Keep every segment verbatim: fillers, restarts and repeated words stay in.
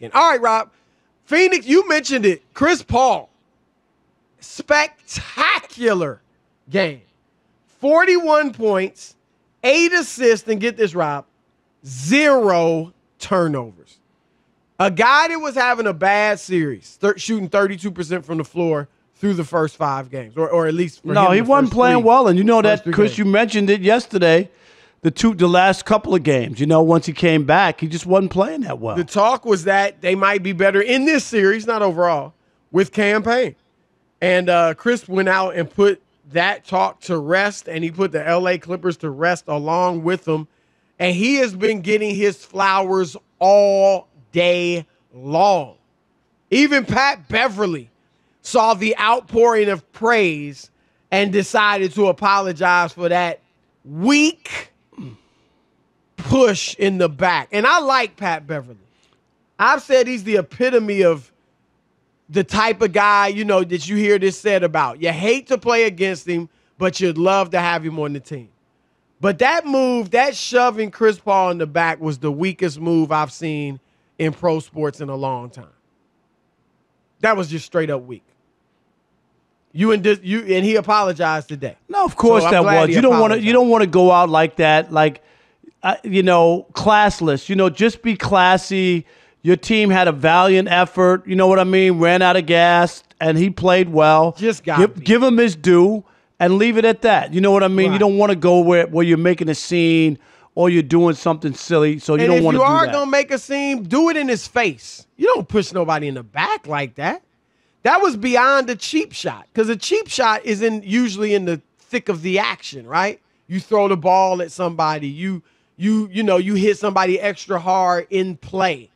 again. All right, Rob. Phoenix, you mentioned it. Chris Paul. Spectacular game. forty-one points, eight assists, and get this, Rob, zero turnovers. A guy that was having a bad series, thir- shooting thirty-two percent from the floor through the first five games, or, or at least for no, him. No, he wasn't playing three, well, and you know that, Chris, games. You mentioned it yesterday, the two, the last couple of games, you know, once he came back, he just wasn't playing that well. The talk was that they might be better in this series, not overall, with Cam Payne. And uh, Chris went out and put that talk to rest, and he put the L A. Clippers to rest along with them. And he has been getting his flowers all day long. Even Pat Beverly saw the outpouring of praise and decided to apologize for that weak push in the back. And I like Pat Beverly. I've said he's the epitome of the type of guy, you know, that you hear this said about. You hate to play against him, but you'd love to have him on the team. But that move, that shoving Chris Paul in the back was the weakest move I've seen in pro sports in a long time. That was just straight up weak. You and you and he apologized today. No, of course that was. You don't want to. You don't want to go out like that, like uh, you know, classless. You know, just be classy. Your team had a valiant effort. You know what I mean? Ran out of gas, and he played well. Just got give, give him his due. And leave it at that. You know what I mean? Right. You don't want to go where, where you're making a scene or you're doing something silly, so you and don't want to do that. If you are going to make a scene, do it in his face. You don't push nobody in the back like that. That was beyond a cheap shot, because a cheap shot is in usually in the thick of the action, right? You throw the ball at somebody. You, you, you know, you hit somebody extra hard in play.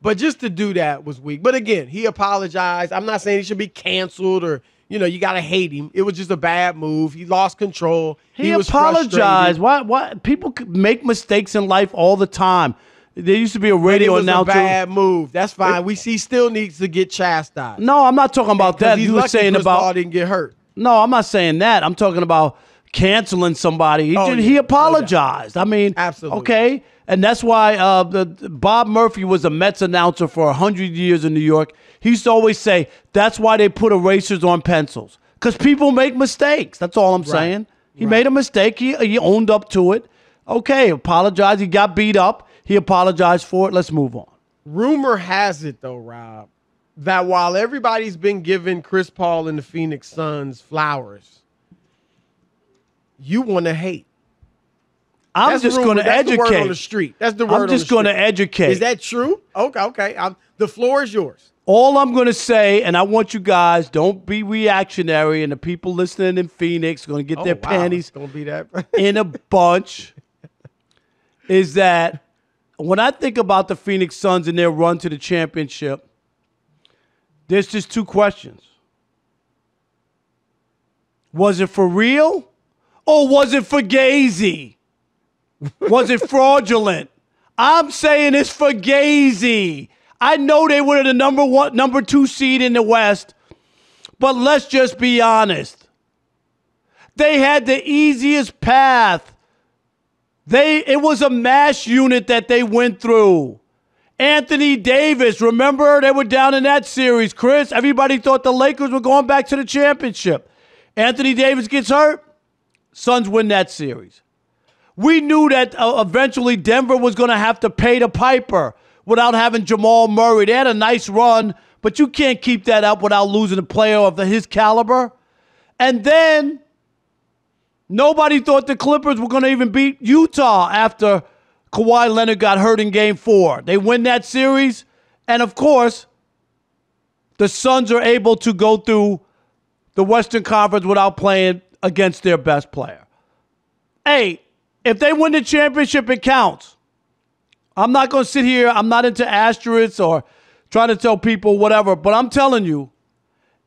But just to do that was weak. But again, he apologized. I'm not saying he should be canceled or you know, you gotta hate him. It was just a bad move. He lost control. He, he was apologized. Why? Why? People make mistakes in life all the time. There used to be a radio announcer. It was a bad move. That's fine. It, we see still needs to get chastised. No, I'm not talking about that. You were saying Chris about Paul didn't get hurt. No, I'm not saying that. I'm talking about canceling somebody. He, oh, did, yeah. he apologized. No I mean, absolutely. Okay, and that's why uh, the Bob Murphy was a Mets announcer for a hundred years in New York. He used to always say, that's why they put erasers on pencils, because people make mistakes. That's all I'm right. saying. He right. made a mistake. He, he owned up to it. Okay, apologized. He got beat up. He apologized for it. Let's move on. Rumor has it, though, Rob, that while everybody's been giving Chris Paul and the Phoenix Suns flowers, you want to hate. I'm that's just going to educate. That's the word on the street. That's the word I'm just going to educate. Is that true? Okay, okay. I'm, the floor is yours. All I'm going to say, and I want you guys, don't be reactionary, and the people listening in Phoenix are going to get oh, their wow. panties don't be that. in a bunch, is that when I think about the Phoenix Suns and their run to the championship, there's just two questions. Was it for real or was it fugazi? Was it fraudulent? I'm saying it's fugazi. I know they were the number one, number two seed in the West, but let's just be honest. They had the easiest path. They it was a mash unit that they went through. Anthony Davis, remember they were down in that series, Chris? Everybody thought the Lakers were going back to the championship. Anthony Davis gets hurt. Suns win that series. We knew that uh, eventually Denver was going to have to pay the piper. Without having Jamal Murray. They had a nice run, but you can't keep that up without losing a player of the, his caliber. And then nobody thought the Clippers were going to even beat Utah after Kawhi Leonard got hurt in game four. They win that series, and of course, the Suns are able to go through the Western Conference without playing against their best player. Hey, if they win the championship, it counts. I'm not going to sit here. I'm not into asterisks or trying to tell people whatever. But I'm telling you,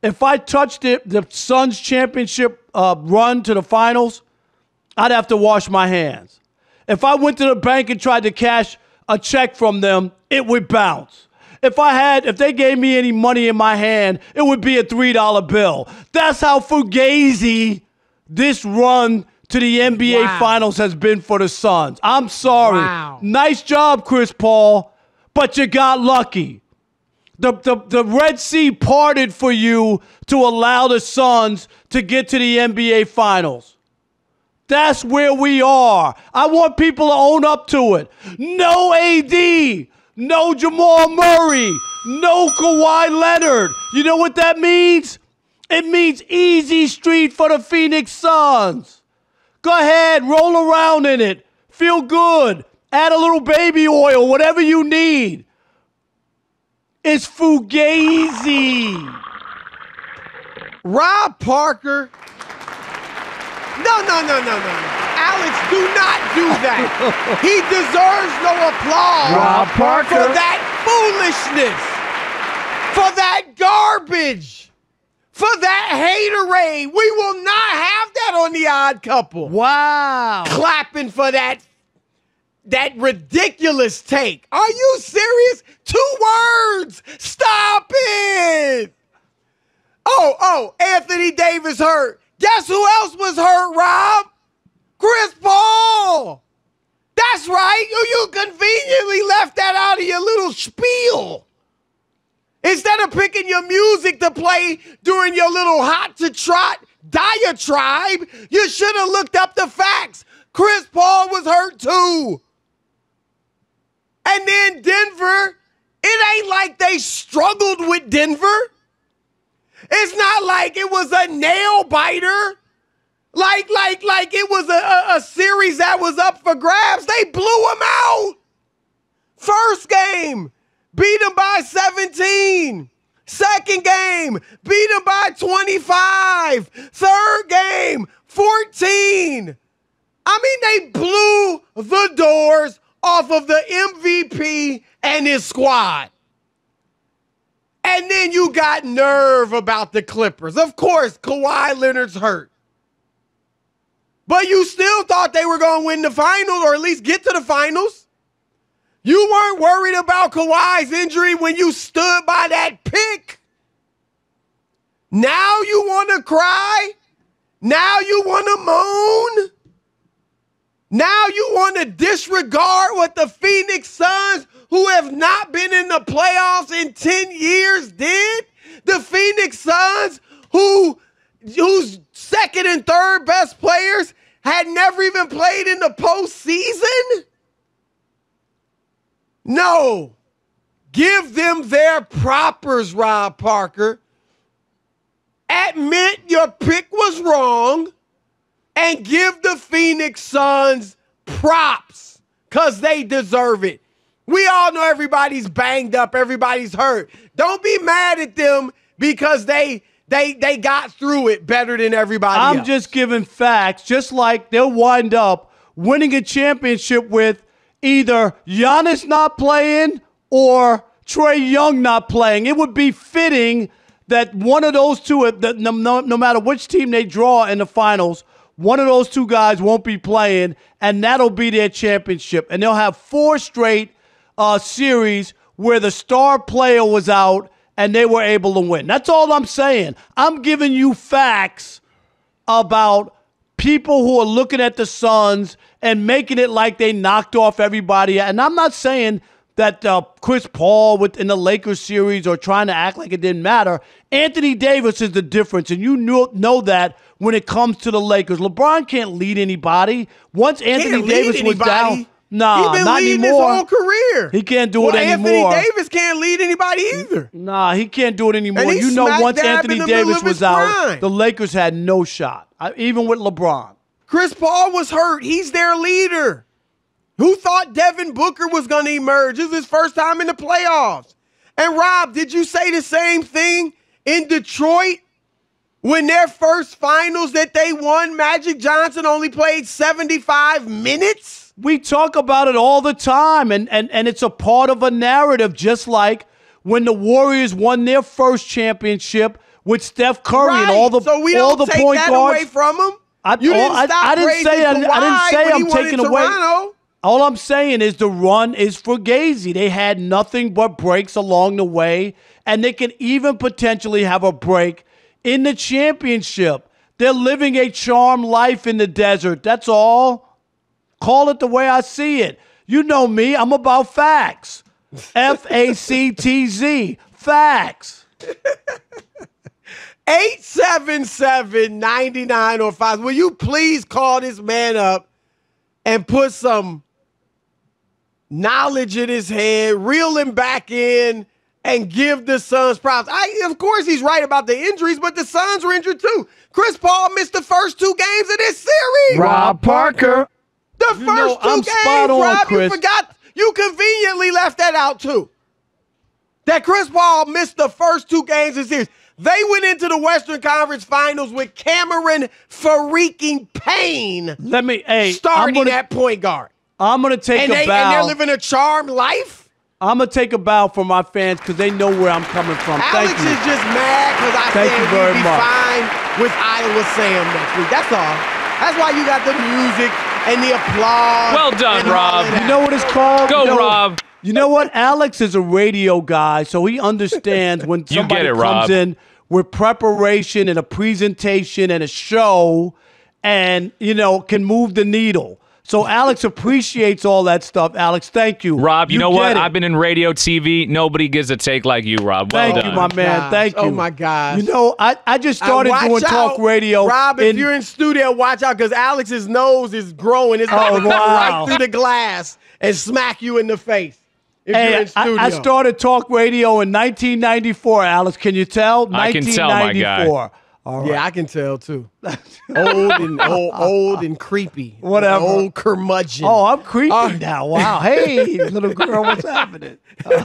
if I touched it, the Suns championship uh, run to the finals, I'd have to wash my hands. If I went to the bank and tried to cash a check from them, it would bounce. If I had, if they gave me any money in my hand, it would be a three dollar bill. That's how fugazi this run to the N B A wow. Finals has been for the Suns. I'm sorry. Wow. Nice job, Chris Paul, but you got lucky. The, the, the Red Sea parted for you to allow the Suns to get to the N B A Finals. That's where we are. I want people to own up to it. No A D, no Jamal Murray, no Kawhi Leonard. You know what that means? It means easy street for the Phoenix Suns. Go ahead, roll around in it. Feel good. Add a little baby oil, whatever you need. It's fugazi. Rob Parker. No, no, no, no, no. Alex, do not do that. He deserves no applause. Rob Parker. For that foolishness. For that garbage. For that haterade. We will not have that on The Odd Couple. Wow. Clapping for that, that ridiculous take. Are you serious? Two words. Stop it. Oh, oh, Anthony Davis hurt. Guess who else was hurt, Rob? Chris Paul. That's right. You, you conveniently left that out of your little spiel. Instead of picking your music to play during your little hot to trot diatribe, you should have looked up the facts. Chris Paul was hurt too. And then Denver, it ain't like they struggled with Denver. It's not like it was a nail-biter, like, like, like it was a, a, a series that was up for grabs. They blew them out. First game, beat them by seventeen. Second game, beat them by twenty-five. Third game, fourteen. I mean, they blew the doors off of the M V P and his squad. And then you got nerve about the Clippers. Of course, Kawhi Leonard's hurt. But you still thought they were going to win the finals or at least get to the finals. You weren't worried about Kawhi's injury when you stood by that pick. Now you want to cry. Now you want to moan. Now you want to disregard what the Phoenix Suns, who have not been in the playoffs in ten years, did? The Phoenix Suns, who, whose second and third best players had never even played in the postseason? No. Give them their propers, Rob Parker. Admit your pick was wrong and give the Phoenix Suns props because they deserve it. We all know everybody's banged up, everybody's hurt. Don't be mad at them because they they they got through it better than everybody else. I'm just giving facts, just like they'll wind up winning a championship with either Giannis not playing or Trae Young not playing. It would be fitting that one of those two, no, no, no matter which team they draw in the finals, one of those two guys won't be playing, and that'll be their championship. And they'll have four straight Uh, series where the star player was out and they were able to win. That's all I'm saying. I'm giving you facts about people who are looking at the Suns and making it like they knocked off everybody. And I'm not saying that uh, Chris Paul in the Lakers series or trying to act like it didn't matter. Anthony Davis is the difference, and you knew, know that when it comes to the Lakers. LeBron can't lead anybody. Once Anthony can't Davis was down... Nah, he's been not leading anymore. His whole career. He can't do well, it anymore. Anthony Davis can't lead anybody either. Nah, he can't do it anymore. You know, once Anthony Davis was out, the Lakers had no shot, even with LeBron. Chris Paul was hurt. He's their leader. Who thought Devin Booker was going to emerge? This is his first time in the playoffs. And, Rob, did you say the same thing in Detroit? When their first finals that they won, Magic Johnson only played seventy-five minutes? We talk about it all the time, and, and, and it's a part of a narrative, just like when the Warriors won their first championship with Steph Curry right. and all the so we all don't the take point that guards. Away from him. I, you didn't I, stop I, I didn't say I, I didn't say I'm taking Toronto. Away. All I'm saying is the run is fugazi. They had nothing but breaks along the way, and they can even potentially have a break in the championship. They're living a charmed life in the desert. That's all. Call it the way I see it. You know me. I'm about facts. F A C T Z. Facts. eight seven seven, nine nine oh five. Will you please call this man up and put some knowledge in his head, reel him back in, and give the Suns props. I, of course, he's right about the injuries, but the Suns were injured too. Chris Paul missed the first two games of this series. Rob Parker. The you first know, two I'm games, spot on, Rob, Chris. You forgot. You conveniently left that out too. That Chris Paul missed the first two games of the series. They went into the Western Conference Finals with Cameron freaking Payne. Let me, hey, starting gonna, at point guard. I'm gonna take and a they, bow, and they're living a charmed life. I'm gonna take a bow for my fans because they know where I'm coming from. Alex Thank you. is just mad because I Thank said we'd be much. fine with Iowa Sam next week. That's all. That's why you got the music and the applause. Well done, Rob. You know what it's called? Go, no. Rob. You know what? Alex is a radio guy, so he understands when somebody it, comes Rob. in with preparation and a presentation and a show and, you know, can move the needle. So Alex appreciates all that stuff. Alex, thank you. Rob, you, you know what? It. I've been in radio, T V. Nobody gives a take like you, Rob. Well thank done. you, my man. Gosh. Thank you. Oh, my God. You know, I, I just started uh, doing out. talk radio. Rob, in... if you're in studio, watch out, because Alex's nose is growing. It's going oh, wow. right through the glass and smack you in the face. If hey, I, I started talk radio in nineteen ninety-four, Alex. Can you tell? I can tell, my guy. Right. Yeah, I can tell, too. old, and, old, old and creepy. Whatever. Old curmudgeon. Oh, I'm creepy uh, now. Wow. Hey, little girl, what's happening? Uh,